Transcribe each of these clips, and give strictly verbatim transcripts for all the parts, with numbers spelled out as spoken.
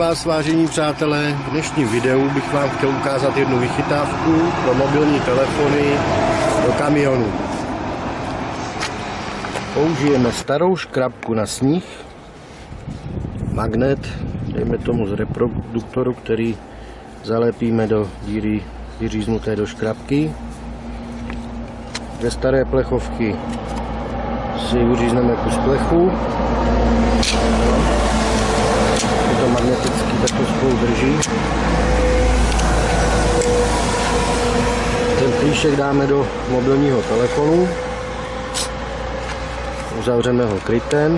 vás, vážení přátelé. V dnešním videu bych vám chtěl ukázat jednu vychytávku pro mobilní telefony do kamionu. Použijeme starou škrabku na sníh, magnet, dejme tomu z reproduktoru, který zalepíme do díry vyříznuté do škrabky. Ze staré plechovky si vyřízneme kus plechu. To magnetický takto spolu drží. Ten klíček dáme do mobilního telefonu. Uzavřeme ho krytem.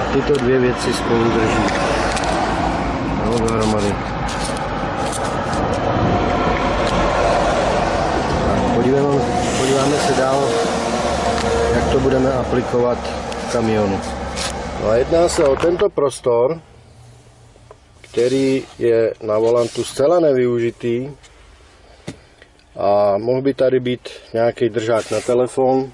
A tyto dvě věci spolu drží. No, dohromady. Podíváme, podíváme se dál, jak to budeme aplikovat v kamionu. No a jedná se o tento prostor, který je na volantu zcela nevyužitý a mohl by tady být nějaký držák na telefon.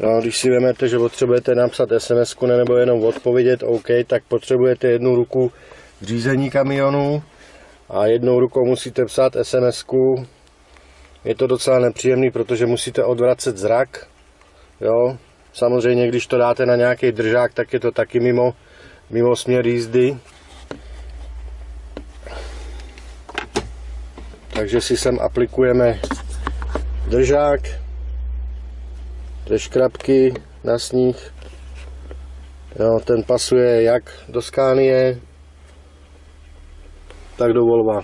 No, když si vezmete, že potřebujete napsat es em esku nebo jenom odpovědět OK, tak potřebujete jednu ruku k řízení kamionu a jednou rukou musíte psát es em esku. Je to docela nepříjemný, protože musíte odvracet zrak. Jo, samozřejmě, když to dáte na nějaký držák, tak je to taky mimo, mimo směr jízdy. Takže si sem aplikujeme držák ze škrabky na sníh. Jo, ten pasuje jak do Scanie, tak do Volva.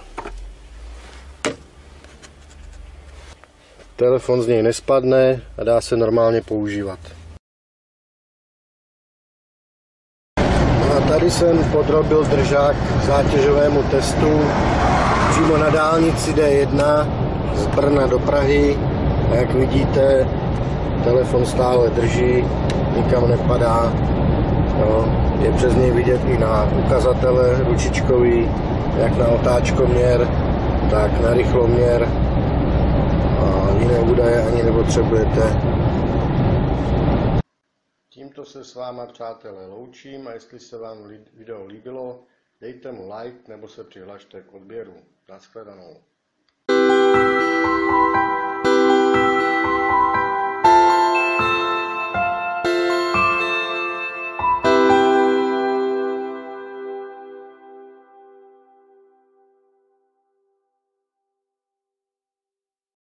Telefon z něj nespadne a dá se normálně používat. A tady jsem podrobil držák zátěžovému testu přímo na dálnici dé jedna z Brna do Prahy. A jak vidíte, telefon stále drží, nikam nepadá. No, je přes něj vidět i na ukazatele ručičkový, jak na otáčkoměr, tak na rychloměr. Jiné údaje ani nepotřebujete. Tímto se s váma, přátelé, loučím a jestli se vám video líbilo, dejte mu like nebo se přihlašte k odběru. Naschledanou.